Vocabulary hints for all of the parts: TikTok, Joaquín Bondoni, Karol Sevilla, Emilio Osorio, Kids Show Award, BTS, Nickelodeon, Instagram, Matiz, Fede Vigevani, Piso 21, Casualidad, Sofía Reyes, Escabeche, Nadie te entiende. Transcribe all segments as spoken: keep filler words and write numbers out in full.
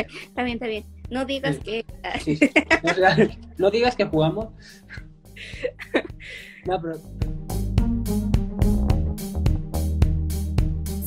Está bien, está bien. No digas que... Sí, sí. No, o sea, no digas que jugamos. No, pero...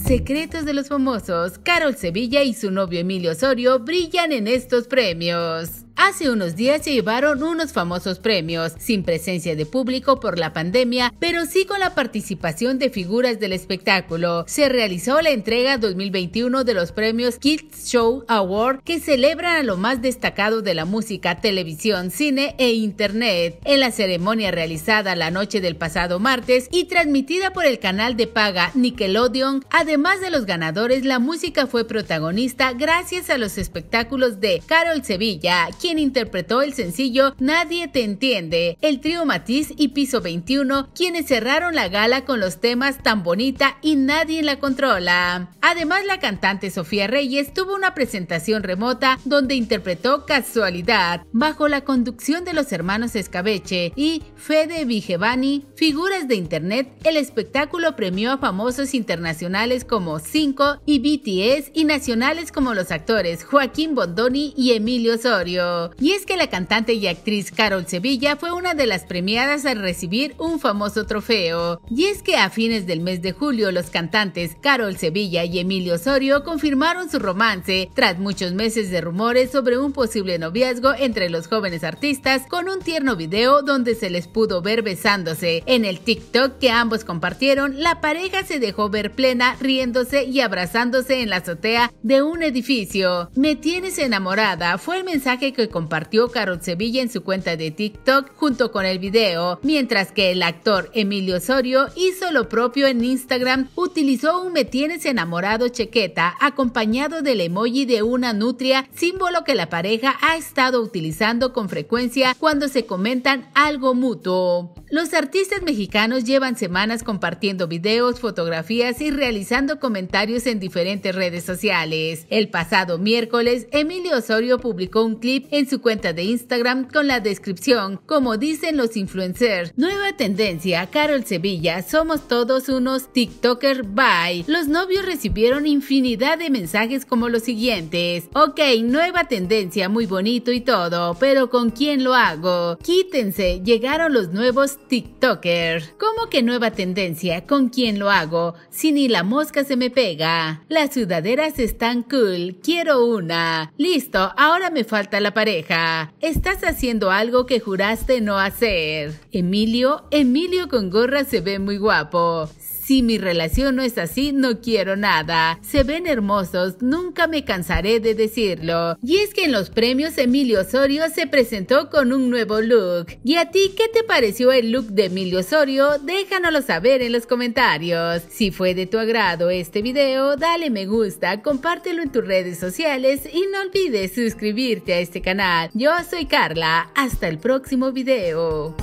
Secretos de los famosos. Karol Sevilla y su novio Emilio Osorio brillan en estos premios. Hace unos días se llevaron unos famosos premios, sin presencia de público por la pandemia, pero sí con la participación de figuras del espectáculo. Se realizó la entrega dos mil veintiuno de los premios Kids Show Award, que celebran a lo más destacado de la música, televisión, cine e internet. En la ceremonia realizada la noche del pasado martes y transmitida por el canal de paga Nickelodeon, además de los ganadores, la música fue protagonista gracias a los espectáculos de Karol Sevilla, quien interpretó el sencillo Nadie te entiende, el trío Matiz y Piso veintiuno, quienes cerraron la gala con los temas Tan bonita y Nadie la controla. Además, la cantante Sofía Reyes tuvo una presentación remota donde interpretó Casualidad, bajo la conducción de los hermanos Escabeche y Fede Vigevani, figuras de internet. El espectáculo premió a famosos internacionales como cinco y B T S y nacionales como los actores Joaquín Bondoni y Emilio Osorio. Y es que la cantante y actriz Karol Sevilla fue una de las premiadas al recibir un famoso trofeo. Y es que a fines del mes de julio, los cantantes Karol Sevilla y Emilio Osorio confirmaron su romance, tras muchos meses de rumores sobre un posible noviazgo entre los jóvenes artistas, con un tierno video donde se les pudo ver besándose. En el TikTok que ambos compartieron, la pareja se dejó ver plena, riéndose y abrazándose en la azotea de un edificio. "Me tienes enamorada" fue el mensaje que compartió Karol Sevilla en su cuenta de TikTok junto con el video, mientras que el actor Emilio Osorio hizo lo propio en Instagram. Utilizó un "me tienes enamorado" chequeta acompañado del emoji de una nutria, símbolo que la pareja ha estado utilizando con frecuencia cuando se comentan algo mutuo. Los artistas mexicanos llevan semanas compartiendo videos, fotografías y realizando comentarios en diferentes redes sociales. El pasado miércoles, Emilio Osorio publicó un clip en su cuenta de Instagram con la descripción, como dicen los influencers: "Nueva tendencia, Karol Sevilla, somos todos unos TikToker, bye". Los novios recibieron infinidad de mensajes como los siguientes: "Ok, nueva tendencia, muy bonito y todo, pero ¿con quién lo hago? Quítense, llegaron los nuevos TikTokers". "¿Cómo que nueva tendencia? ¿Con quién lo hago? Si ni la mosca se me pega". "Las sudaderas están cool, quiero una". "Listo, ahora me falta la pareja". "Estás haciendo algo que juraste no hacer". "Emilio, Emilio con gorra se ve muy guapo". "Si mi relación no es así, no quiero nada. Se ven hermosos, nunca me cansaré de decirlo". Y es que en los premios, Emilio Osorio se presentó con un nuevo look. ¿Y a ti qué te pareció el look de Emilio Osorio? Déjanoslo saber en los comentarios. Si fue de tu agrado este video, dale me gusta, compártelo en tus redes sociales y no olvides suscribirte a este canal. Yo soy Carla, hasta el próximo video.